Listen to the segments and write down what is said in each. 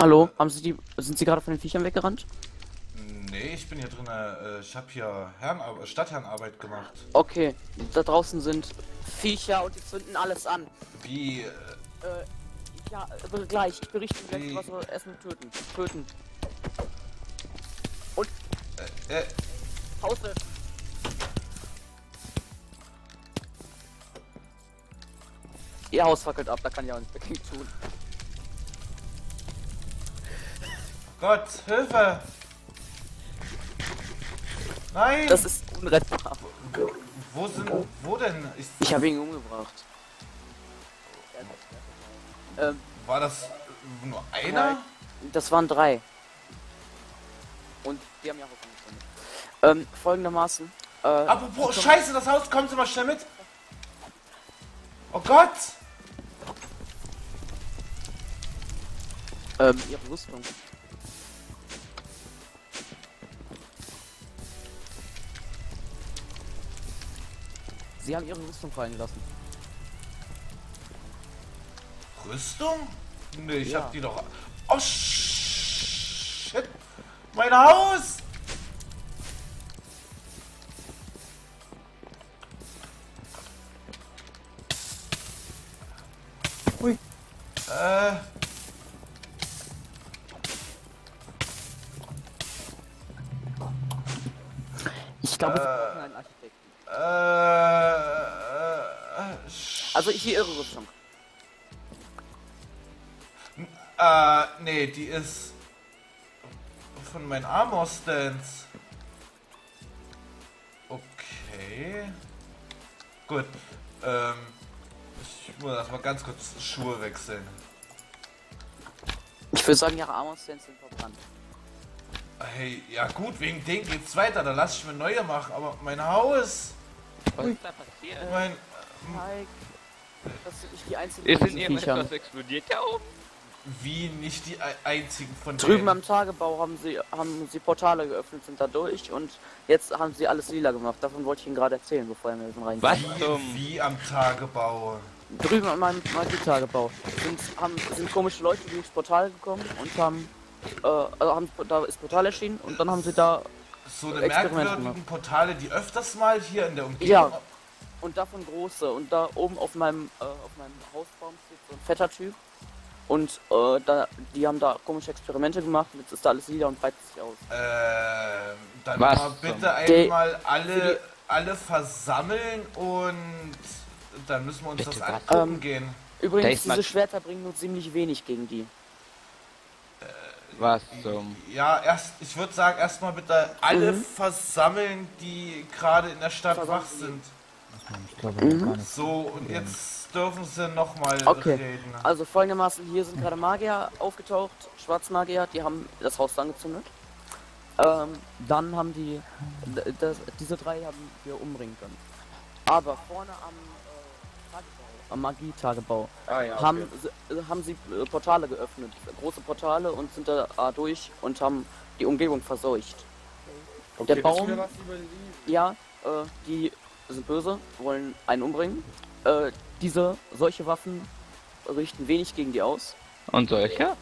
Hallo, sind Sie gerade von den Viechern weggerannt? Nee, ich bin hier drin, ich habe hier Stadtherrenarbeit gemacht. Okay, da draußen sind Viecher und die zünden alles an. Wie? Ja, gleich, ich berichte gleich, was wir erstmal töten. Und? Pause. Ihr Haus fackelt ab, da kann ja auch nichts dagegen tun. Gott, Hilfe! Nein! Das ist unrettbar. Wo denn? Ich habe ihn umgebracht. War das nur einer? Ja, das waren 3. Und die haben ja auch folgendermaßen. Apropos, scheiße, das Haus, kommen Sie mal schnell mit! Oh Gott! Ihre Rüstung. Sie haben ihre Rüstung fallen gelassen. Rüstung? Nee, ich hab die doch... Oh, shit! Mein Haus! Ui. Ich glaube, wir brauchen einen Architekten. Also hier ihre Rüstung. Nee, die ist von meinen Armor-Stands. Okay. Gut. Ich muss erstmal ganz kurz Schuhe wechseln. Ich würde sagen, ihre Armor-Stands sind verbrannt. Hey, ja gut, wegen denen geht's weiter, da lasse ich mir neue machen, aber mein Haus. Was ist da passiert? Mike, das sind nicht die einzigen. Ist in ihrem etwas explodiert da oben? Wie nicht die einzigen von denen? Drüben am Tagebau haben sie Portale geöffnet, sind da durch und jetzt haben sie alles lila gemacht. Davon wollte ich Ihnen gerade erzählen, bevor er mir so rein. Was? Wie am Tagebau? Drüben am Tagebau sind komische Leute, die ins Portal gekommen und da ist Portal erschienen und dann haben sie da so eine merkwürdigen Portale, die öfters mal hier in der Umgebung. Ja. Und davon große. Und da oben auf meinem Hausbaum steht so ein fetter Typ. Und die haben da komische Experimente gemacht. Jetzt ist da alles wieder und breitet sich aus. Dann mal bitte einmal alle versammeln und dann müssen wir uns das angucken gehen. Übrigens, diese Schwerter bringen nur ziemlich wenig gegen die. Was zum? Ja, ich würde sagen, erstmal bitte alle versammeln, die gerade in der Stadt wach sind. Ich glaube, so, und jetzt dürfen sie nochmal reden. Also folgendermaßen, hier sind gerade Magier aufgetaucht, Schwarzmagier, die haben das Haus angezündet. Dann haben diese 3 haben wir umbringen können. Aber vorne am Magie-Tagebau haben sie Portale geöffnet, große Portale, und sind da durch und haben die Umgebung verseucht. Okay, der Baum, die sind böse, wollen einen umbringen. Solche Waffen richten wenig gegen die aus. Und solche?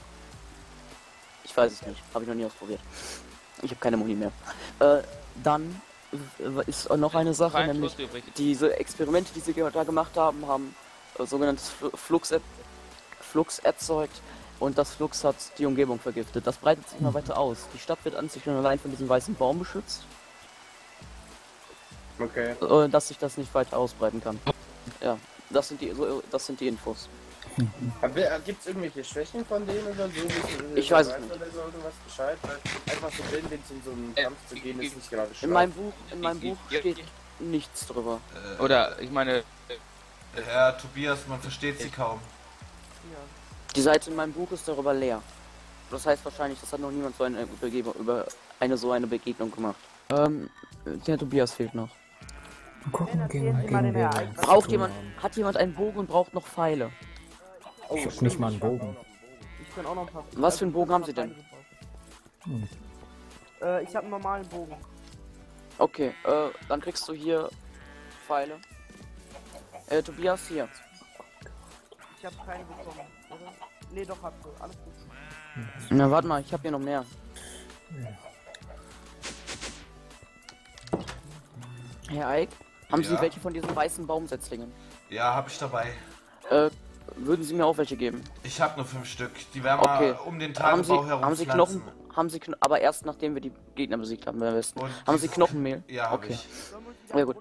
Ich weiß es nicht, habe ich noch nie ausprobiert. Ich habe keine Muni mehr. Dann ist noch eine Sache, nämlich diese Experimente, die sie da gemacht haben, haben sogenanntes Flux erzeugt, und das Flux hat die Umgebung vergiftet. Das breitet sich immer weiter aus. Die Stadt wird an sich und allein von diesem weißen Baum beschützt. Okay. Dass sich das nicht weiter ausbreiten kann. Ja, das sind die Infos. Gibt es irgendwelche Schwächen von denen oder so? Ich weiß nicht. Oder so irgendwas Bescheid, weil einfach so blind in so einen Kampf zu gehen ist nicht gerade schön. In meinem Buch steht nichts drüber. Oder ich meine, Herr Tobias, man versteht sie kaum. Ja. Die Seite in meinem Buch ist darüber leer. Das heißt wahrscheinlich, das hat noch niemand so eine Begegnung gemacht. Der Tobias fehlt noch. Braucht jemand, hat jemand einen Bogen und braucht noch Pfeile? Oh, ich hab nicht mal einen Bogen. Ich kann auch noch ein paar. Was für einen Bogen haben Sie denn? Ich habe einen normalen Bogen. Okay, dann kriegst du hier Pfeile. Tobias, hier. Ich habe keine bekommen, oder? Nee, doch, hab ich. Alles gut. Na, warte mal, ich habe hier noch mehr. Herr Eick, haben Sie welche von diesen weißen Baumsetzlingen? Ja, habe ich dabei. Würden Sie mir auch welche geben? Ich habe nur 5 Stück. Die werden mal um den Tagebau herum. Haben Sie Knochen? Haben Sie aber erst nachdem wir die Gegner besiegt haben, am besten. Haben Sie Knochenmehl? Ja, okay. Ja, gut.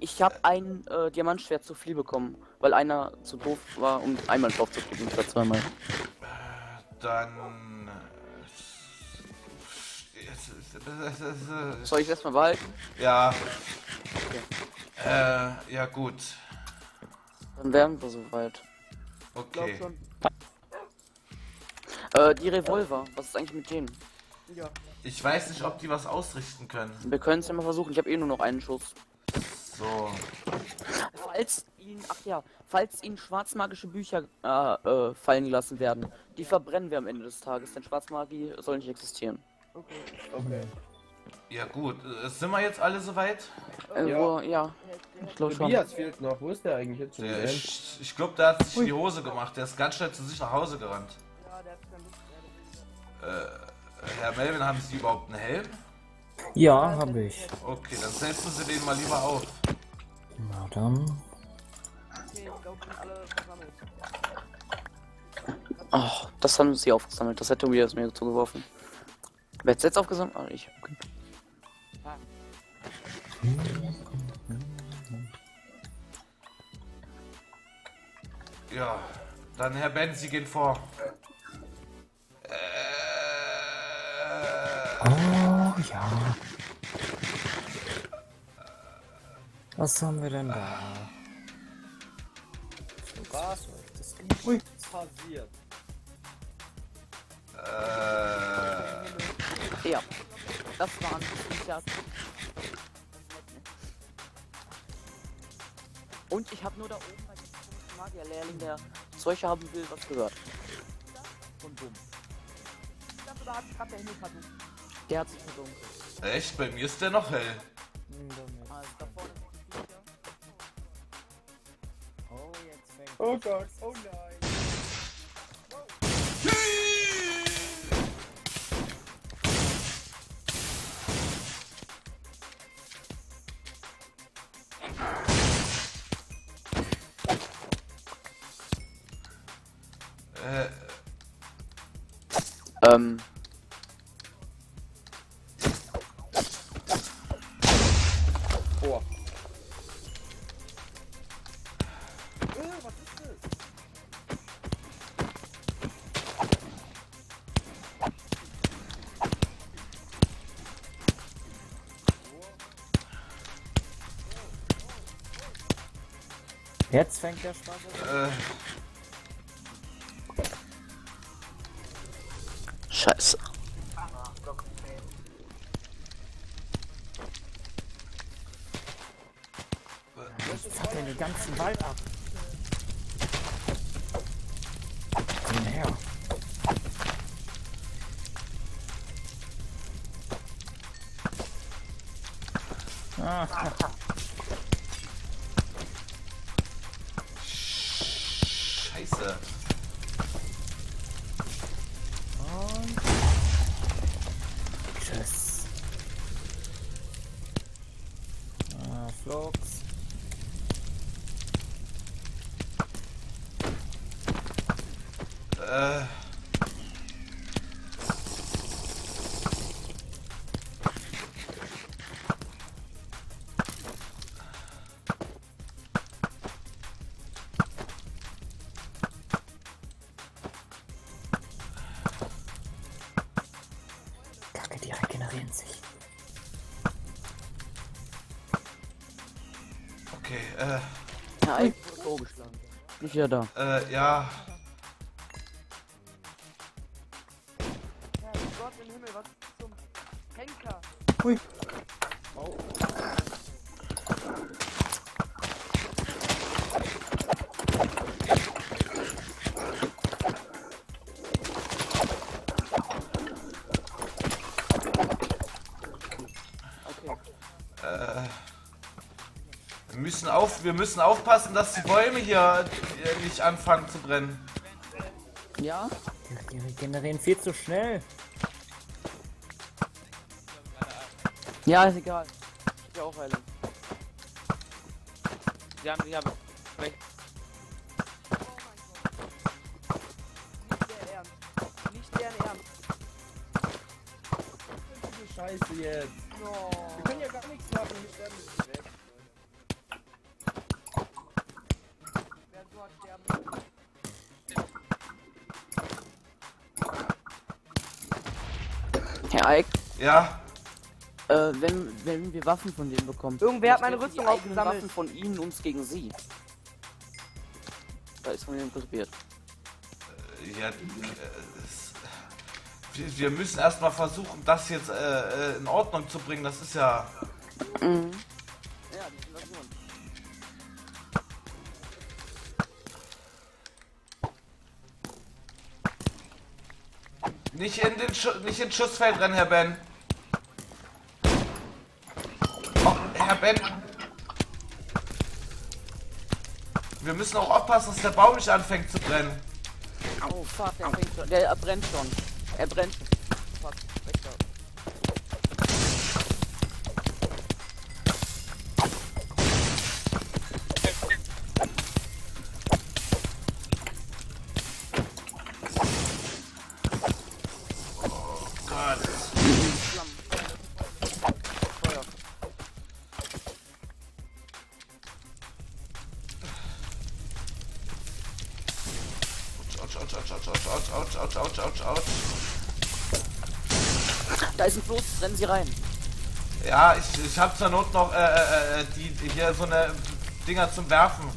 Ich habe ein Diamantschwert zu viel bekommen, weil einer zu doof war, um einmal drauf zu klicken, statt zweimal. Dann. Soll ich das mal behalten? Ja. Okay. Ja, gut. Dann wären wir soweit. Okay. Die Revolver, was ist eigentlich mit denen? Ja. Ich weiß nicht, ob die was ausrichten können. Wir können es ja mal versuchen, ich habe eh nur noch einen Schuss. So. Falls ihnen schwarzmagische Bücher fallen gelassen werden, die verbrennen wir am Ende des Tages, denn Schwarzmagie soll nicht existieren. Okay. Ja gut, sind wir jetzt alle soweit? Ja. Ich glaube schon. Tobias fehlt noch, wo ist der eigentlich jetzt? Der, ich glaube, der hat sich in die Hose gemacht, der ist ganz schnell zu sich nach Hause gerannt. Herr Melvin, haben Sie überhaupt einen Helm? Ja, habe ich. Okay, dann setzen Sie den mal lieber auf. Na dann. Ach, das haben Sie aufgesammelt. Das hat Tobias mir zugeworfen. Wer hat es jetzt aufgesammelt? Ah, ich. Okay. Ja, dann Herr Ben, Sie gehen vor. Oh ja. Was haben wir denn da? Was? Ui, passiert. Ja, das waren die. Und ich habe nur da oben einen Magierlehrling, der Zeug haben will, was gehört. Und bumm. Der hat sich verdunkt. Echt? Bei mir ist der noch hell. Oh Gott, oh nein. Oh. Was ist das? Jetzt fängt der Spaß an. Scheiße. Ich hab den ganzen Wald ab. Komm her. Ah. Scheiße. Und tschüss. Flox. Kacke, die regenerieren sich. Okay, Nein, ich bin ja da. Ja. Ui. Oh. Wir müssen aufpassen, dass die Bäume hier nicht anfangen zu brennen. Ja, die regenerieren viel zu schnell. Ja, ist egal. Ich bin auch heilig. Sie haben sich aber weg. Scheiße jetzt. No. Wir können ja gar nichts machen, wir sterben jetzt weg. Wer dort sterben will. Herr Eick? Ja? Wenn wir Waffen von denen bekommen. Irgendwer hat meine Rüstung aufgesammelt. Waffen von ihnen uns gegen sie. Da ist von denen probiert. Ja, wir müssen erstmal versuchen, das jetzt in Ordnung zu bringen. Das ist ja. Mhm. Ja, die Invasion. Nicht in Schussfeld rennen, Herr Ben. Oh, Herr Ben. Wir müssen auch aufpassen, dass der Baum nicht anfängt zu brennen. Oh fuck, der brennt schon. Er brennt. Fuck, weg da. Oh Gott. Autsch. Da ist ein Floß, rennen Sie rein. Ja, ich hab zur Not noch die hier so eine Dinger zum Werfen.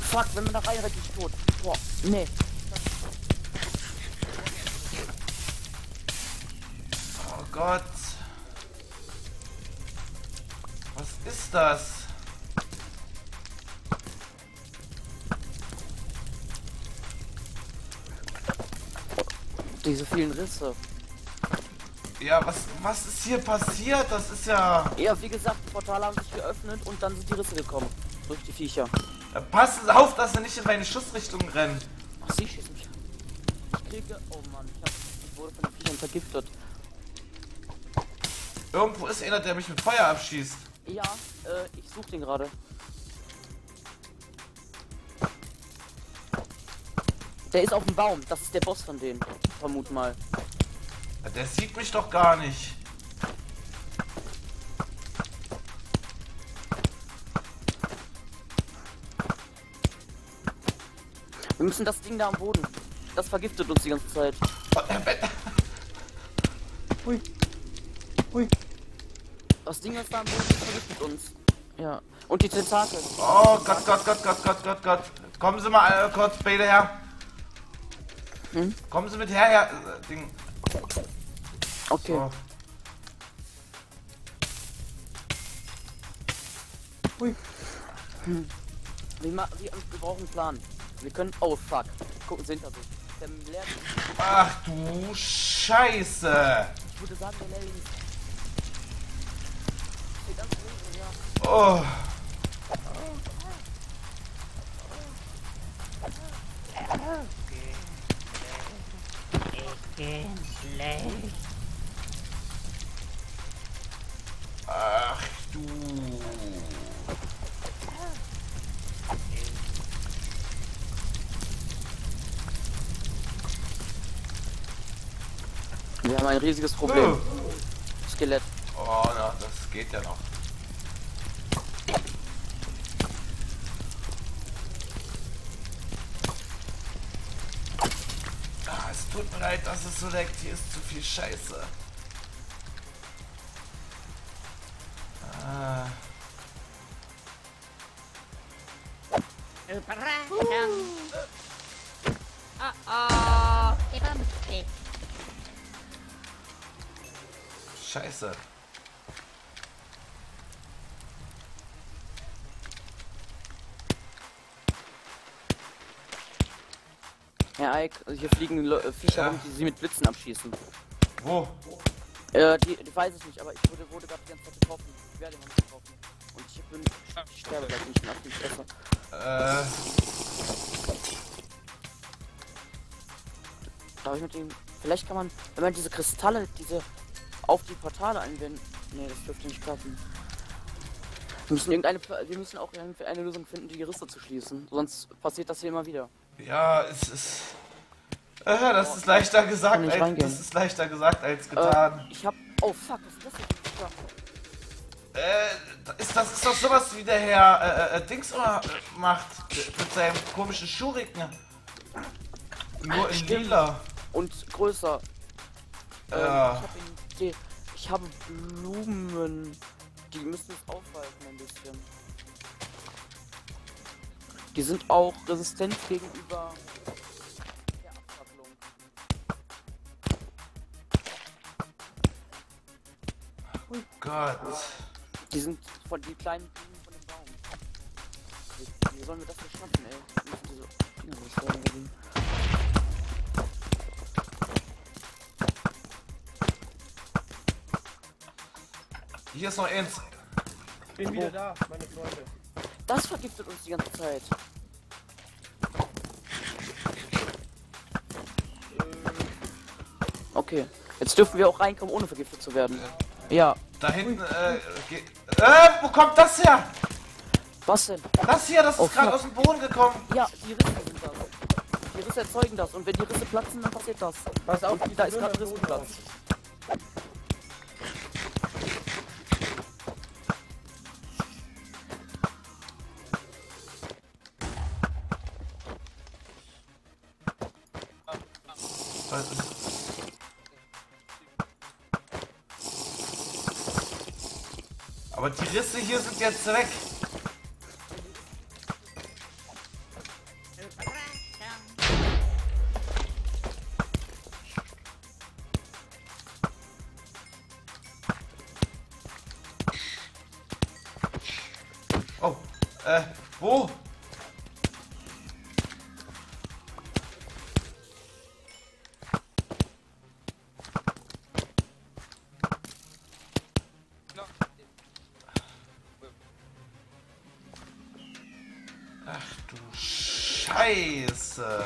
Fuck, wenn man da reinrennt, bin ich tot. Boah, nee. Oh Gott. Was ist das? Diese vielen Risse. Ja, was ist hier passiert? Das ist ja... Ja, wie gesagt, die Portale haben sich geöffnet und dann sind die Risse gekommen. Durch die Viecher. Ja, passen Sie auf, dass Sie nicht in meine Schussrichtung rennen. Ach, Sie schießen mich an. Ich kriege... Oh Mann, ich wurde von den Viechern vergiftet. Irgendwo ist einer, der mich mit Feuer abschießt. Ja, ich suche den gerade. Der ist auf dem Baum. Das ist der Boss von denen. Vermut mal. Der sieht mich doch gar nicht. Wir müssen das Ding da am Boden. Das vergiftet uns die ganze Zeit. Oh, hui. Hui. Das Ding, das da am Boden ist, vergiftet uns. Ja. Und die Tentakel. Oh Gott, Gott, Gott, Gott, Gott, Gott, Gott. Kommen Sie mal kurz beide her. Hm? Kommen Sie mit her, Herr Ding. Okay. So. Ui. Hm. Wir brauchen einen Plan. Wir können... Oh, fuck. Gucken Sie hinter sich. Ach du Scheiße. Ich würde sagen, der Larry ist... Oh. Ich bin schlecht. Ach du. Wir haben ein riesiges Problem. Skelett. Oh, na, das geht ja noch. Ah, es tut mir leid, dass es so leckt. Hier ist zu viel Scheiße. Scheiße. Herr Eick, hier fliegen Viecher rum, die Sie mit Blitzen abschießen. Wo? Die weiß ich nicht, aber ich wurde gerade die ganze Zeit getroffen. Ich werde immer nicht getroffen. Und ich bin... Ich sterbe gleich nicht mehr auf die Fresse. Darf ich mit dem... Vielleicht kann man... Wenn man diese Kristalle, diese... Auf die Portale einbinden... Nee, das dürfte nicht klappen. Wir müssen auch eine Lösung finden, die Risse zu schließen. Sonst passiert das hier immer wieder. Ja, es ist... das ist leichter gesagt, als getan. Oh fuck, was ist das denn? Ist das sowas wie der Herr Dings macht mit seinem komischen Schuriken? Nur in lila. Und größer. Ja. Ich habe Blumen. Die müssen es aufhalten ein bisschen. Die sind auch resistent gegenüber... Oh Gott. Die sind von den kleinen Bienen von dem Baum. Wie sollen wir das verschnappen, ey? Wir müssen diese Dinger loswerden. Hier ist noch eins. Ich bin wieder da, meine Freunde. Das vergiftet uns die ganze Zeit. Okay, jetzt dürfen wir auch reinkommen, ohne vergiftet zu werden. Ja. Da hinten, wo kommt das her? Was denn? Das hier, das ist gerade aus dem Boden gekommen. Ja, die Risse sind das. Die Risse erzeugen das. Und wenn die Risse platzen, dann passiert das. Pass auf, da ist gerade Rissenplatz. Aber die Risse hier sind jetzt weg. Oh, wo? Scheiße.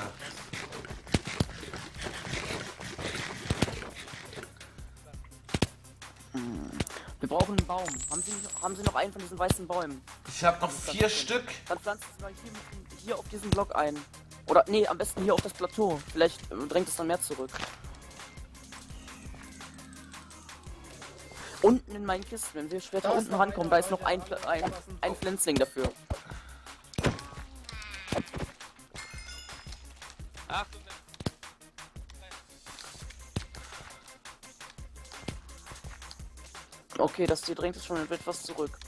Wir brauchen einen Baum. Haben Sie noch einen von diesen weißen Bäumen? Ich habe noch 4 Stück. Dann pflanzt es mal hier auf diesen Block ein. Oder nee, am besten hier auf das Plateau. Vielleicht drängt es dann mehr zurück. Unten in meinen Kisten, wenn wir später unten rankommen, da ist noch ein Pflänzling dafür. Okay, das hier drängt es schon etwas zurück.